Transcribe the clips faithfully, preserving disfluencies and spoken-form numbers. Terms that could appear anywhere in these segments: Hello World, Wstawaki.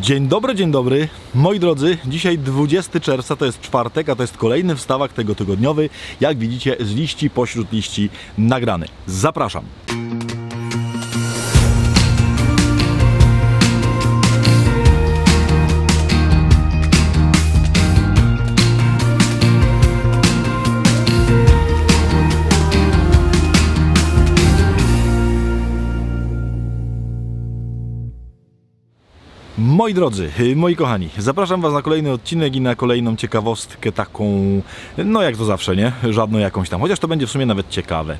Dzień dobry, dzień dobry. Moi drodzy, dzisiaj dwudziestego czerwca, to jest czwartek, a to jest kolejny wstawak tego tygodniowy. Jak widzicie, z liści pośród liści nagrany. Zapraszam. Moi drodzy, moi kochani, zapraszam was na kolejny odcinek i na kolejną ciekawostkę taką, no jak to zawsze, nie? Żadną jakąś tam, chociaż to będzie w sumie nawet ciekawe.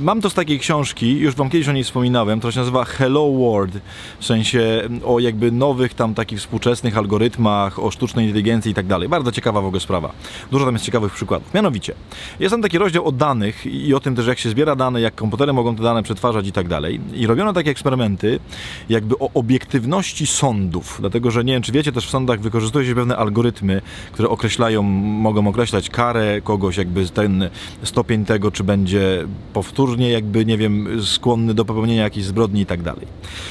Mam to z takiej książki, już wam kiedyś o niej wspominałem, która się nazywa Hello World, w sensie o jakby nowych tam takich współczesnych algorytmach, o sztucznej inteligencji i tak dalej. Bardzo ciekawa w ogóle sprawa. Dużo tam jest ciekawych przykładów. Mianowicie, jest tam taki rozdział o danych i o tym też, jak się zbiera dane, jak komputery mogą te dane przetwarzać i tak dalej. I robiono takie eksperymenty jakby o obiektywności sądów. Dlatego, że nie wiem, czy wiecie, też w sądach wykorzystuje się pewne algorytmy, które określają, mogą określać karę kogoś, jakby ten stopień tego, czy będzie powtórnie, jakby, nie wiem, skłonny do popełnienia jakiejś zbrodni i tak dalej.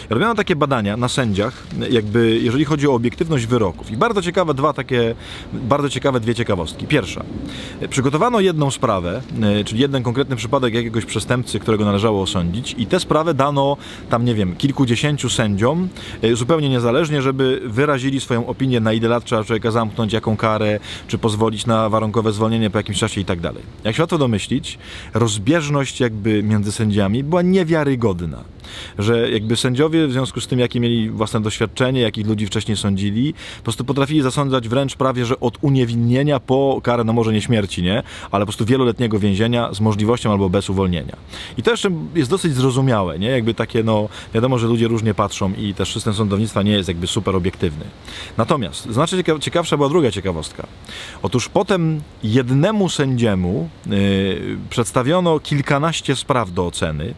Robiono takie badania na sędziach, jakby, jeżeli chodzi o obiektywność wyroków. I bardzo ciekawe dwa takie, bardzo ciekawe dwie ciekawostki. Pierwsza. Przygotowano jedną sprawę, czyli jeden konkretny przypadek jakiegoś przestępcy, którego należało osądzić i tę sprawę dano tam, nie wiem, kilkudziesięciu sędziom, zupełnie niezależnie, że żeby wyrazili swoją opinię, na ile lat trzeba człowieka zamknąć, jaką karę, czy pozwolić na warunkowe zwolnienie po jakimś czasie i tak dalej. Jak się łatwo domyślić, rozbieżność jakby między sędziami była niewiarygodna. Że jakby sędziowie w związku z tym, jakie mieli własne doświadczenie, jakich ludzi wcześniej sądzili, po prostu potrafili zasądzać wręcz prawie, że od uniewinnienia po karę, no może nie śmierci, nie? Ale po prostu wieloletniego więzienia z możliwością albo bez uwolnienia. I to jeszcze jest dosyć zrozumiałe, nie? Jakby takie, no wiadomo, że ludzie różnie patrzą i też system sądownictwa nie jest jakby super obiektywny. Natomiast znacznie cieka ciekawsza była druga ciekawostka. Otóż potem jednemu sędziemu yy, przedstawiono kilkanaście spraw do oceny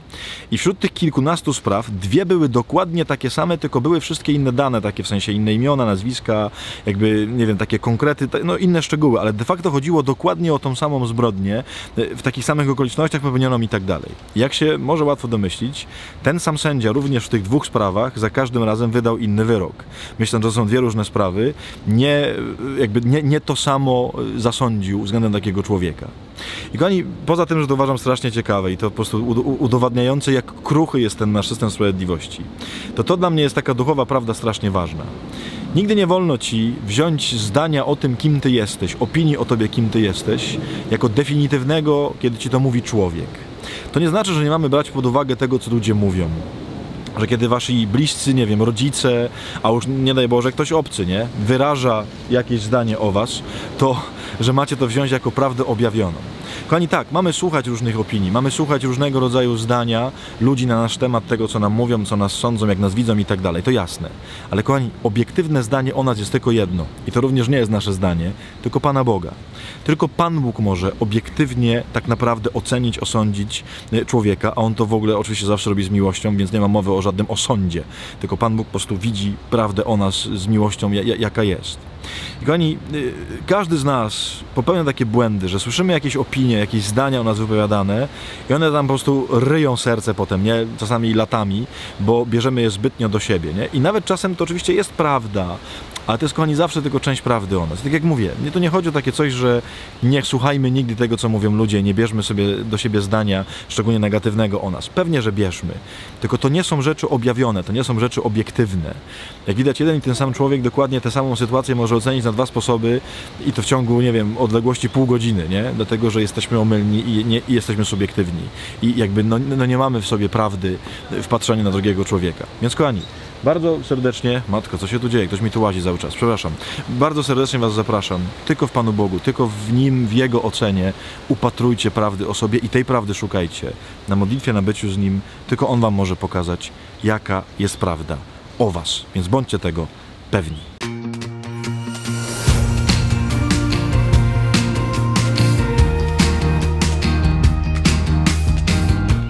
i wśród tych kilkunastu spraw, dwie były dokładnie takie same, tylko były wszystkie inne dane, takie w sensie inne imiona, nazwiska, jakby, nie wiem, takie konkrety, no inne szczegóły, ale de facto chodziło dokładnie o tą samą zbrodnię, w takich samych okolicznościach popełnioną i tak dalej. Jak się może łatwo domyślić, ten sam sędzia również w tych dwóch sprawach za każdym razem wydał inny wyrok. Myśląc, że to są dwie różne sprawy, nie, jakby nie, nie to samo zasądził względem takiego człowieka. I kochani, poza tym, że to uważam strasznie ciekawe i to po prostu udowadniające, jak kruchy jest ten nasz system sprawiedliwości, to to dla mnie jest taka duchowa prawda strasznie ważna. Nigdy nie wolno ci wziąć zdania o tym, kim ty jesteś, opinii o tobie, kim ty jesteś, jako definitywnego, kiedy ci to mówi człowiek. To nie znaczy, że nie mamy brać pod uwagę tego, co ludzie mówią. Że kiedy wasi bliscy, nie wiem, rodzice, a już nie daj Boże, ktoś obcy, nie, wyraża jakieś zdanie o was, to, że macie to wziąć jako prawdę objawioną. Kochani, tak, mamy słuchać różnych opinii, mamy słuchać różnego rodzaju zdania ludzi na nasz temat, tego, co nam mówią, co nas sądzą, jak nas widzą i tak dalej, to jasne. Ale kochani, obiektywne zdanie o nas jest tylko jedno i to również nie jest nasze zdanie, tylko Pana Boga. Tylko Pan Bóg może obiektywnie tak naprawdę ocenić, osądzić człowieka, a On to w ogóle oczywiście zawsze robi z miłością, więc nie ma mowy o żadnym osądzie, tylko Pan Bóg po prostu widzi prawdę o nas z miłością, jaka jest. I kochani, każdy z nas popełnia takie błędy, że słyszymy jakieś opinie, jakieś zdania o nas wypowiadane i one tam po prostu ryją serce potem, nie? Czasami latami, bo bierzemy je zbytnio do siebie, nie? I nawet czasem to oczywiście jest prawda, ale to jest, kochani, zawsze tylko część prawdy o nas. Tak jak mówię, mnie to nie chodzi o takie coś, że nie słuchajmy nigdy tego, co mówią ludzie, nie bierzmy sobie do siebie zdania, szczególnie negatywnego o nas. Pewnie, że bierzmy. Tylko to nie są rzeczy objawione, to nie są rzeczy obiektywne. Jak widać, jeden i ten sam człowiek dokładnie tę samą sytuację może ocenić na dwa sposoby i to w ciągu, nie wiem, odległości pół godziny, nie? Dlatego, że jesteśmy omylni i, nie, i jesteśmy subiektywni. I jakby no, no nie mamy w sobie prawdy w patrzeniu na drugiego człowieka. Więc, kochani, bardzo serdecznie, matko, co się tu dzieje? Ktoś mi tu łazi cały czas, przepraszam. Bardzo serdecznie was zapraszam, tylko w Panu Bogu, tylko w Nim, w Jego ocenie upatrujcie prawdy o sobie i tej prawdy szukajcie. Na modlitwie, na byciu z Nim, tylko On wam może pokazać, jaka jest prawda o was. Więc bądźcie tego pewni.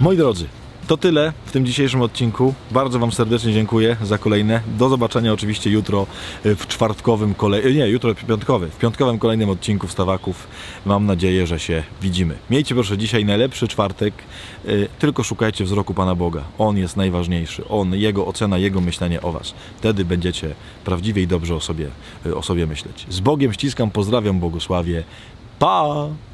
Moi drodzy, To tyle w tym dzisiejszym odcinku. Bardzo Wam serdecznie dziękuję za kolejne. Do zobaczenia oczywiście jutro w czwartkowym kolejnym, nie, jutro piątkowy, w piątkowym kolejnym odcinku Wstawaków. Mam nadzieję, że się widzimy. Miejcie proszę dzisiaj najlepszy czwartek, tylko szukajcie wzroku Pana Boga. On jest najważniejszy. On, Jego ocena, Jego myślenie o Was. Wtedy będziecie prawdziwie i dobrze o sobie, o sobie myśleć. Z Bogiem ściskam, pozdrawiam, błogosławię. Pa!